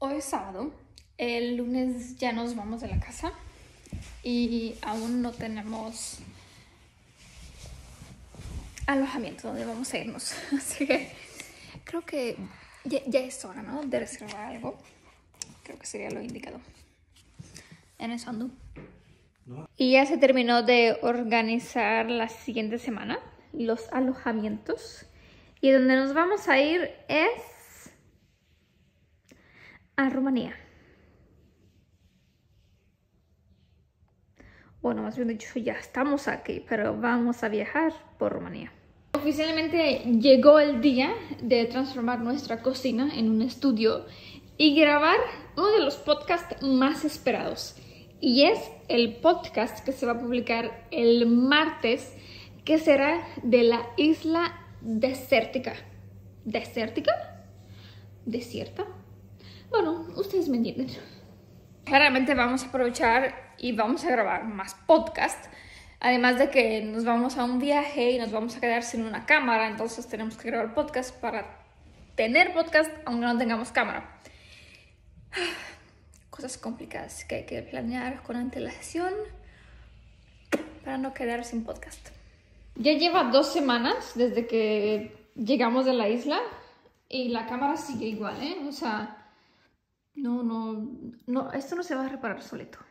Hoy es sábado, el lunes ya nos vamos de la casa y aún no tenemos alojamiento donde vamos a irnos, así que creo que ya es hora, ¿no?, de reservar algo. Creo que sería lo indicado. En eso ando. Y ya se terminó de organizar la siguiente semana los alojamientos. Y donde nos vamos a ir es a Rumanía. Bueno, más bien dicho, ya estamos aquí, pero vamos a viajar por Rumanía. Oficialmente llegó el día de transformar nuestra cocina en un estudio y grabar uno de los podcasts más esperados. Y es el podcast que se va a publicar el martes, que será de la isla desértica. ¿Desértica? ¿Desierta? Bueno, ustedes me entienden. Claramente vamos a aprovechar y vamos a grabar más podcasts. Además de que nos vamos a un viaje y nos vamos a quedar sin una cámara, entonces tenemos que grabar podcast para tener podcast aunque no tengamos cámara. Cosas complicadas que hay que planear con antelación para no quedar sin podcast. Ya lleva 2 semanas desde que llegamos de la isla y la cámara sigue igual, ¿eh? O sea, no, esto no se va a reparar solito.